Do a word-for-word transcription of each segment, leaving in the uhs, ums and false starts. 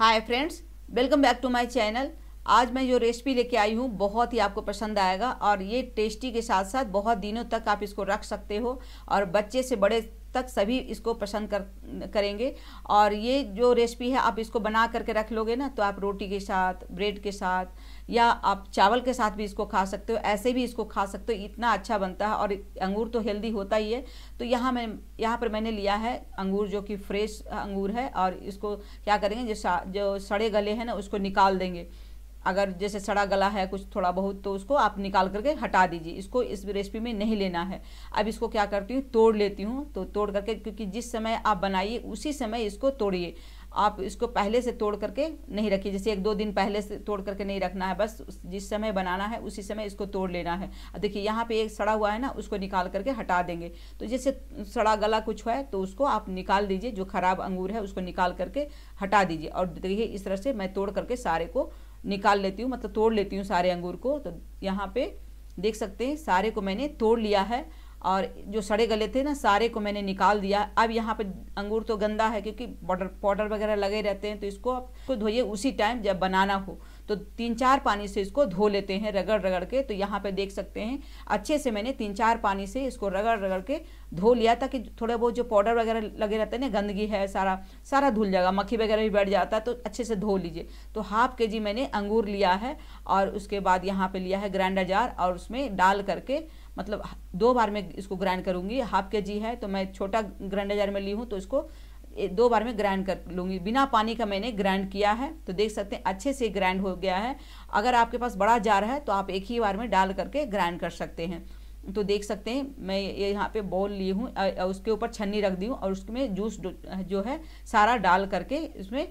Hi friends, welcome back to my channel. आज मैं जो रेसिपी लेके आई हूँ बहुत ही आपको पसंद आएगा और ये टेस्टी के साथ साथ बहुत दिनों तक आप इसको रख सकते हो और बच्चे से बड़े तक सभी इसको पसंद कर करेंगे। और ये जो रेसिपी है आप इसको बना करके रख लोगे ना तो आप रोटी के साथ, ब्रेड के साथ या आप चावल के साथ भी इसको खा सकते हो, ऐसे भी इसको खा सकते हो, इतना अच्छा बनता है। और अंगूर तो हेल्दी होता ही है, तो यहाँ मैं यहाँ पर मैंने लिया है अंगूर जो कि फ्रेश अंगूर है। और इसको क्या करेंगे, जो जो सड़े गले हैं ना उसको निकाल देंगे। अगर जैसे सड़ा गला है कुछ थोड़ा बहुत तो उसको आप निकाल करके हटा दीजिए, इसको इस रेसिपी में नहीं लेना है। अब इसको क्या करती हूँ, तोड़ लेती हूँ। तो तोड़ करके, क्योंकि जिस समय आप बनाइए उसी समय इसको तोड़िए, आप इसको पहले से तोड़ करके नहीं रखिए। जैसे एक दो दिन पहले से तोड़ करके नहीं रखना है, बस जिस समय बनाना है उसी समय इसको तोड़ लेना है। देखिए यहाँ पे एक सड़ा हुआ है ना, उसको निकाल करके हटा देंगे। तो जैसे सड़ा गला कुछ है तो उसको आप निकाल दीजिए, जो खराब अंगूर है उसको निकाल करके हटा दीजिए। और देखिए इस तरह से मैं तोड़ करके सारे को निकाल लेती हूँ, मतलब तोड़ लेती हूँ सारे अंगूर को। तो यहाँ पे देख सकते हैं सारे को मैंने तोड़ लिया है और जो सड़े गले थे ना सारे को मैंने निकाल दिया। अब यहाँ पे अंगूर तो गंदा है क्योंकि पाउडर पाउडर वगैरह लगे रहते हैं, तो इसको आप तो धोइए उसी टाइम जब बनाना हो। तो तीन चार पानी से इसको धो लेते हैं रगड़ रगड़ के। तो यहाँ पे देख सकते हैं अच्छे से मैंने तीन चार पानी से इसको रगड़ रगड़ के धो लिया, ताकि थोड़ा बहुत जो पाउडर वगैरह लगे रहते हैं ना, गंदगी है सारा सारा धुल जाएगा, मक्खी वगैरह भी बैठ जाता है, तो अच्छे से धो लीजिए। तो हाफ के जी मैंने अंगूर लिया है और उसके बाद यहाँ पे लिया है ग्राइंडर जार और उसमें डाल करके, मतलब दो बार में इसको ग्राइंड करूँगी। हाफ के जी है तो मैं छोटा ग्राइंडर जार में ली हूँ, तो इसको दो बार में ग्राइंड कर लूँगी। बिना पानी का मैंने ग्राइंड किया है, तो देख सकते हैं अच्छे से ग्राइंड हो गया है। अगर आपके पास बड़ा जार है तो आप एक ही बार में डाल करके ग्राइंड कर सकते हैं। तो देख सकते हैं मैं ये यहाँ पे बाउल ली हूँ, उसके ऊपर छन्नी रख दी हूँ और उसमें जूस जो है सारा डाल करके इसमें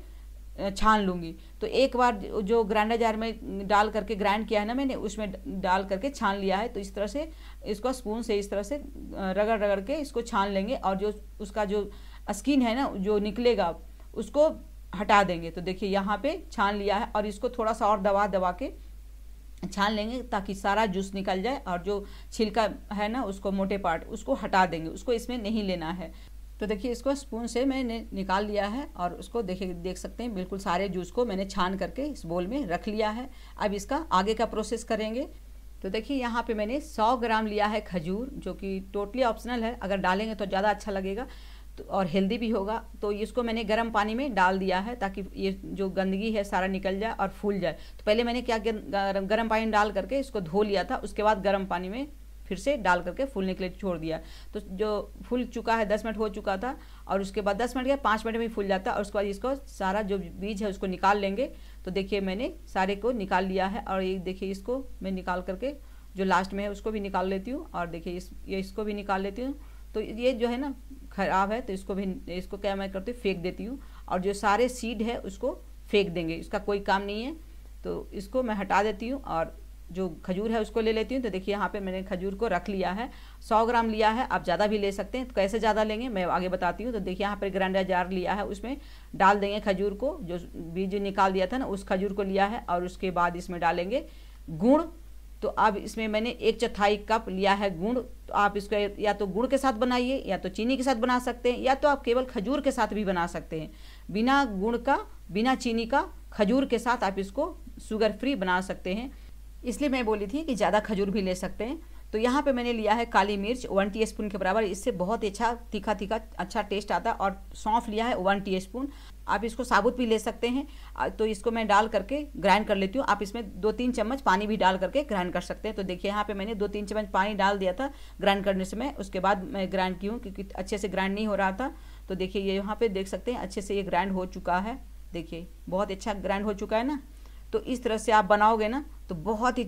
छान लूँगी। तो एक बार जो ग्राइंडर जार में डाल करके ग्राइंड किया है ना मैंने, उसमें डाल करके छान लिया है। तो इस तरह से इसको स्पून से इस तरह से रगड़ रगड़ के इसको छान लेंगे और जो उसका जो स्किन है ना जो निकलेगा उसको हटा देंगे। तो देखिए यहाँ पे छान लिया है और इसको थोड़ा सा और दबा दबा के छान लेंगे ताकि सारा जूस निकल जाए और जो छिलका है ना उसको, मोटे पार्ट उसको हटा देंगे, उसको इसमें नहीं लेना है। तो देखिए इसको स्पून से मैंने निकाल लिया है और उसको देखिए देख सकते हैं बिल्कुल सारे जूस को मैंने छान करके इस बाउल में रख लिया है। अब इसका आगे का प्रोसेस करेंगे। तो देखिए यहाँ पे मैंने सौ ग्राम लिया है खजूर, जो कि टोटली ऑप्शनल है, अगर डालेंगे तो ज़्यादा अच्छा लगेगा और हेल्दी भी होगा। तो इसको मैंने गर्म पानी में डाल दिया है ताकि ये जो गंदगी है सारा निकल जाए और फूल जाए। तो पहले मैंने क्या गर्म पानी डाल करके इसको धो लिया था, उसके बाद गर्म पानी में फिर से डाल करके फूलने के लिए छोड़ दिया। तो जो फूल चुका है दस मिनट हो चुका था और उसके बाद दस मिनट या पाँच मिनट में फूल जाता है और उसके बाद इसको सारा जो बीज है उसको निकाल लेंगे। तो देखिए मैंने सारे को निकाल लिया है और ये देखिए इसको मैं निकाल करके जो लास्ट में है उसको भी निकाल लेती हूँ और देखिए इस ये इसको भी निकाल लेती हूँ। तो ये जो है ना ख़राब है तो इसको भी इसको क्या मैं करती हूँ फेंक देती हूँ और जो सारे सीड है उसको फेंक देंगे, इसका कोई काम नहीं है। तो इसको मैं हटा देती हूँ और जो खजूर है उसको ले लेती हूँ। तो देखिए यहाँ पे मैंने खजूर को रख लिया है, सौ ग्राम लिया है, आप ज़्यादा भी ले सकते हैं। तो कैसे ज़्यादा लेंगे मैं आगे बताती हूँ। तो देखिए यहाँ पर ग्राइंडर जार लिया है, उसमें डाल देंगे खजूर को, जो बीज निकाल दिया था ना उस खजूर को लिया है और उसके बाद इसमें डालेंगे गुड़। तो अब इसमें मैंने एक चौथाई कप लिया है गुड़। तो आप इसको या तो गुड़ के साथ बनाइए या तो चीनी के साथ बना सकते हैं, या तो आप केवल खजूर के साथ भी बना सकते हैं। बिना गुड़ का, बिना चीनी का, खजूर के साथ आप इसको शुगर फ्री बना सकते हैं। इसलिए मैं बोली थी कि ज़्यादा खजूर भी ले सकते हैं। तो यहाँ पे मैंने लिया है काली मिर्च वन टीस्पून के बराबर, इससे बहुत अच्छा तीखा तीखा अच्छा टेस्ट आता है। और सौंफ लिया है वन टीस्पून, आप इसको साबुत भी ले सकते हैं। तो इसको मैं डाल करके ग्राइंड कर लेती हूँ, आप इसमें दो तीन चम्मच पानी भी डाल करके ग्राइंड कर सकते हैं। तो देखिए यहाँ पे मैंने दो तीन चम्मच पानी डाल दिया था ग्राइंड करने से, मैं उसके बाद मैं ग्राइंड की हूँ क्योंकि अच्छे से ग्राइंड नहीं हो रहा था। तो देखिए ये यहाँ पर देख सकते हैं अच्छे से ये ग्राइंड हो चुका है, देखिए बहुत अच्छा ग्राइंड हो चुका है ना। तो इस तरह से आप बनाओगे ना तो बहुत ही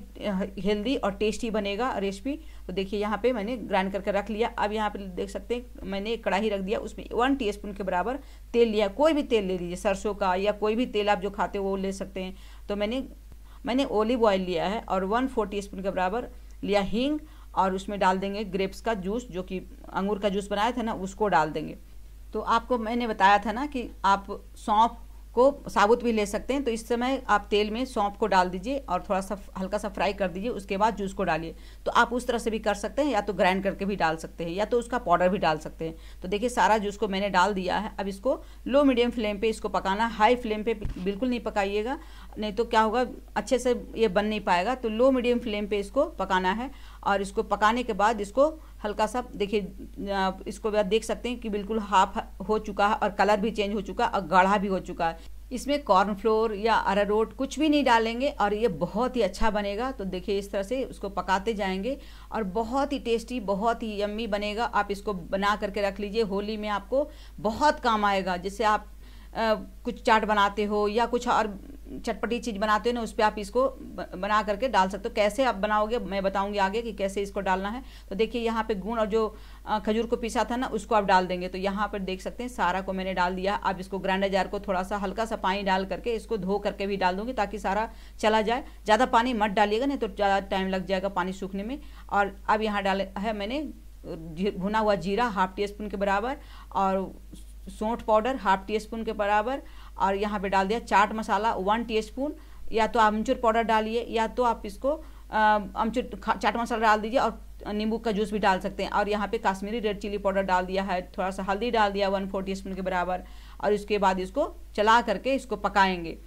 हेल्दी और टेस्टी बनेगा रेसिपी। तो देखिए यहाँ पे मैंने ग्राइंड करके रख लिया। अब यहाँ पे देख सकते हैं मैंने एक कढ़ाई रख दिया, उसमें वन टीस्पून के बराबर तेल लिया, कोई भी तेल ले लीजिए, सरसों का या कोई भी तेल आप जो खाते हो वो ले सकते हैं। तो मैंने मैंने ओलिव ऑयल लिया है और वन फोर टीस्पून के बराबर लिया हींग और उसमें डाल देंगे ग्रेप्स का जूस, जो कि अंगूर का जूस बनाया था ना उसको डाल देंगे। तो आपको मैंने बताया था ना कि आप सौंफ, को साबुत भी ले सकते हैं। तो इस समय आप तेल में सौंफ को डाल दीजिए और थोड़ा सा हल्का सा फ्राई कर दीजिए, उसके बाद जूस को डालिए। तो आप उस तरह से भी कर सकते हैं, या तो ग्राइंड करके भी डाल सकते हैं, या तो उसका पाउडर भी डाल सकते हैं। तो देखिए सारा जूस को मैंने डाल दिया है। अब इसको लो मीडियम फ्लेम पे इसको पकाना, हाई फ्लेम पे बिल्कुल नहीं पकाइएगा, नहीं तो क्या होगा अच्छे से ये बन नहीं पाएगा। तो लो मीडियम फ्लेम पे इसको पकाना है। और इसको पकाने के बाद इसको हल्का सा देखिए, इसको आप देख सकते हैं कि बिल्कुल हाफ हो चुका है और कलर भी चेंज हो चुका है और गाढ़ा भी हो चुका है। इसमें कॉर्नफ्लोर या अरारोट कुछ भी नहीं डालेंगे और ये बहुत ही अच्छा बनेगा। तो देखिए इस तरह से उसको पकाते जाएंगे और बहुत ही टेस्टी, बहुत ही यम्मी बनेगा। आप इसको बना करके रख लीजिए, होली में आपको बहुत काम आएगा। जैसे आप आ, कुछ चाट बनाते हो या कुछ और चटपटी चीज़ बनाते हो ना, उस पर आप इसको बना करके डाल सकते हो। कैसे आप बनाओगे मैं बताऊंगी आगे कि कैसे इसको डालना है। तो देखिए यहाँ पे गुड़ और जो खजूर को पीसा था ना उसको आप डाल देंगे। तो यहाँ पर देख सकते हैं सारा को मैंने डाल दिया। आप इसको ग्राइंडर जार को थोड़ा सा हल्का सा पानी डाल करके इसको धो करके भी डाल दूँगी ताकि सारा चला जाए। ज़्यादा पानी मत डालिएगा, नहीं तो ज़्यादा टाइम लग जाएगा पानी सूखने में। और अब यहाँ डाले है मैंने भुना हुआ जीरा हाफ टी स्पून के बराबर, और सौंठ पाउडर हाफ टी स्पून के बराबर, और यहाँ पे डाल दिया चाट मसाला वन टीस्पून। या तो आप अमचूर पाउडर डालिए, या तो आप इसको अमचूर चाट मसाला डाल दीजिए और नींबू का जूस भी डाल सकते हैं। और यहाँ पे काश्मीरी रेड चिली पाउडर डाल दिया है, थोड़ा सा हल्दी डाल दिया वन फोर टीस्पून के बराबर। और इसके बाद इसको चला करके इसको पकाएँगे।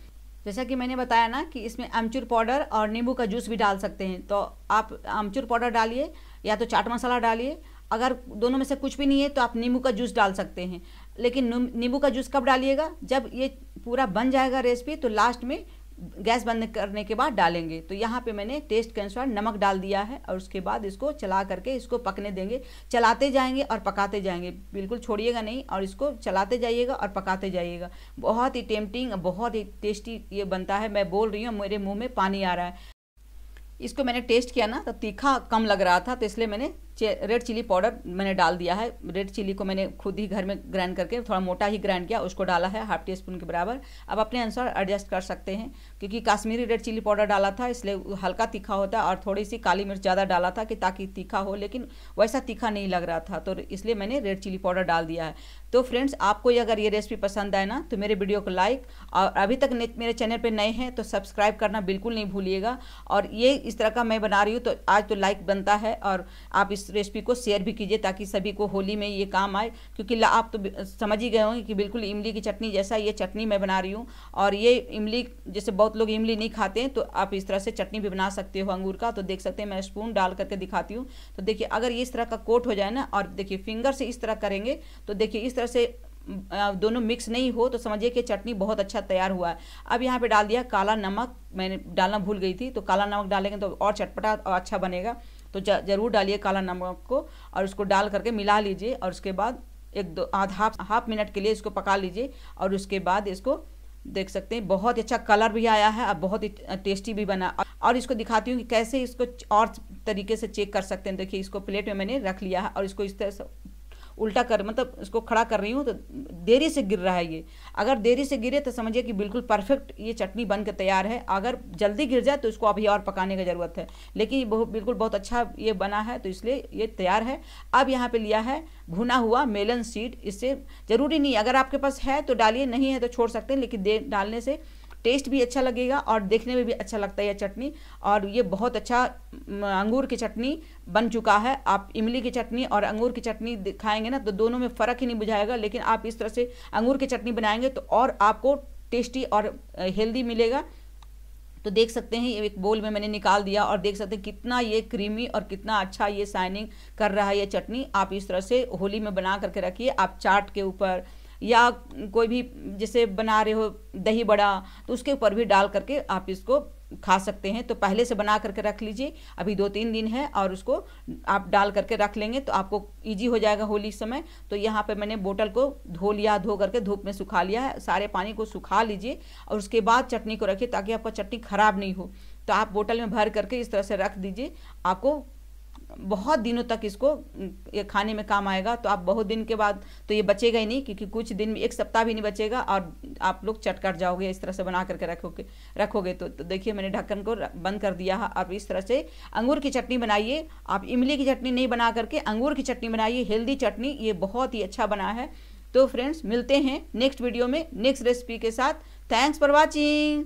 जैसा कि मैंने बताया ना कि इसमें अमचूर पाउडर और नींबू का जूस भी डाल सकते हैं, तो आप अमचूर पाउडर डालिए या तो चाट मसाला डालिए। अगर दोनों में से कुछ भी नहीं है तो आप नींबू का जूस डाल सकते हैं। लेकिन नींबू का जूस कब डालिएगा, जब ये पूरा बन जाएगा रेसिपी, तो लास्ट में गैस बंद करने के बाद डालेंगे। तो यहाँ पे मैंने टेस्ट के अनुसार नमक डाल दिया है और उसके बाद इसको चला करके इसको पकने देंगे। चलाते जाएंगे और पकाते जाएंगे, बिल्कुल छोड़िएगा नहीं, और इसको चलाते जाइएगा और पकाते जाइएगा। बहुत ही टेम्पटिंग, बहुत ही टेस्टी ये बनता है। मैं बोल रही हूँ मेरे मुँह में पानी आ रहा है। इसको मैंने टेस्ट किया ना तो तीखा कम लग रहा था, तो इसलिए मैंने रेड चिली पाउडर मैंने डाल दिया है। रेड चिली को मैंने खुद ही घर में ग्राइंड करके थोड़ा मोटा ही ग्राइंड किया, उसको डाला है हाफ टी स्पून के बराबर। अब अपने अनुसार एडजस्ट कर सकते हैं, क्योंकि काश्मीरी रेड चिली पाउडर डाला था इसलिए हल्का तीखा होता है, और थोड़ी सी काली मिर्च ज़्यादा डाला था कि ताकि तीखा हो, लेकिन वैसा तीखा नहीं लग रहा था, तो इसलिए मैंने रेड चिली पाउडर डाल दिया है। तो फ्रेंड्स आपको अगर ये रेसिपी पसंद आए ना तो मेरे वीडियो को लाइक, और अभी तक मेरे चैनल पर नए हैं तो सब्सक्राइब करना बिल्कुल नहीं भूलिएगा। और ये इस तरह का मैं बना रही हूँ तो आज तो लाइक बनता है, और आप इस रेसिपी को शेयर भी कीजिए ताकि सभी को होली में ये काम आए। क्योंकि आप तो समझ ही गए होंगे कि बिल्कुल इमली की चटनी जैसा ये चटनी मैं बना रही हूँ। और ये इमली जैसे बहुत लोग इमली नहीं खाते हैं, तो आप इस तरह से चटनी भी बना सकते हो अंगूर का। तो देख सकते हैं मैं स्पून डाल करके दिखाती हूँ। तो देखिए अगर ये इस तरह का कोट हो जाए ना, और देखिए फिंगर से इस तरह करेंगे तो देखिए इस तरह से दोनों मिक्स नहीं हो, तो समझिए कि चटनी बहुत अच्छा तैयार हुआ है। अब यहाँ पे डाल दिया काला नमक, मैंने डालना भूल गई थी, तो काला नमक डालेंगे तो और चटपटा और अच्छा बनेगा। तो जरूर डालिए काला नमक को, और उसको डाल करके मिला लीजिए। और उसके बाद एक दो आधा हाफ मिनट के लिए इसको पका लीजिए। और उसके बाद इसको देख सकते हैं बहुत अच्छा कलर भी आया है और बहुत ही टेस्टी भी बना। और इसको दिखाती हूँ कि कैसे इसको और तरीके से चेक कर सकते हैं। देखिए इसको प्लेट में मैंने रख लिया है और इसको इस तरह से उल्टा कर, मतलब इसको खड़ा कर रही हूँ, तो देरी से गिर रहा है ये। अगर देरी से गिरे तो समझिए कि बिल्कुल परफेक्ट ये चटनी बन के तैयार है। अगर जल्दी गिर जाए तो इसको अभी और पकाने की ज़रूरत है, लेकिन ये बहुत बिल्कुल बहुत अच्छा ये बना है, तो इसलिए ये तैयार है। अब यहाँ पे लिया है भुना हुआ मेलन सीड, इससे ज़रूरी नहीं, अगर आपके पास है तो डालिए, नहीं है तो छोड़ सकते हैं, लेकिन दे डालने से टेस्ट भी अच्छा लगेगा और देखने में भी अच्छा लगता है यह चटनी। और ये बहुत अच्छा अंगूर की चटनी बन चुका है। आप इमली की चटनी और अंगूर की चटनी खाएंगे ना तो दोनों में फ़र्क ही नहीं बुझाएगा, लेकिन आप इस तरह से अंगूर की चटनी बनाएंगे तो और आपको टेस्टी और हेल्दी मिलेगा। तो देख सकते हैं एक बोल में मैंने निकाल दिया, और देख सकते हैं कितना ये क्रीमी और कितना अच्छा ये शाइनिंग कर रहा है ये चटनी। आप इस तरह से होली में बना करके रखिए। आप चाट के ऊपर या कोई भी जैसे बना रहे हो दही बड़ा, तो उसके ऊपर भी डाल करके आप इसको खा सकते हैं। तो पहले से बना करके रख लीजिए, अभी दो तीन दिन है, और उसको आप डाल करके रख लेंगे तो आपको इजी हो जाएगा होली समय। तो यहाँ पे मैंने बोतल को धो लिया, धो करके धूप में सुखा लिया है, सारे पानी को सुखा लीजिए और उसके बाद चटनी को रखिए ताकि आपका चटनी ख़राब नहीं हो। तो आप बोतल में भर करके इस तरह से रख दीजिए, आपको बहुत दिनों तक इसको ये खाने में काम आएगा। तो आप बहुत दिन के बाद तो ये बचेगा ही नहीं, क्योंकि कुछ दिन में एक सप्ताह भी नहीं बचेगा और आप लोग चटकट जाओगे इस तरह से बना करके रखोगे रखोगे तो, तो देखिए मैंने ढक्कन को बंद कर दिया है। आप इस तरह से अंगूर की चटनी बनाइए। आप इमली की चटनी नहीं बना करके अंगूर की चटनी बनाइए, हेल्दी चटनी, ये बहुत ही अच्छा बना है। तो फ्रेंड्स मिलते हैं नेक्स्ट वीडियो में नेक्स्ट रेसिपी के साथ। Thanks for watching.